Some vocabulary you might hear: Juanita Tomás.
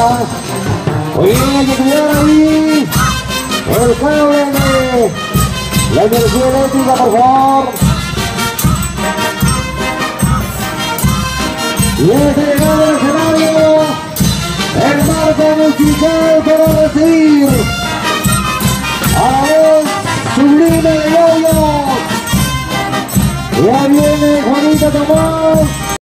Tomás. Oye, hay que cuidar ahí el cable de la energía eléctrica, por favor. Y este llegado al escenario, el marco musical para recibir a la voz sublime de Yoyo. Ya viene Juanita Tomás.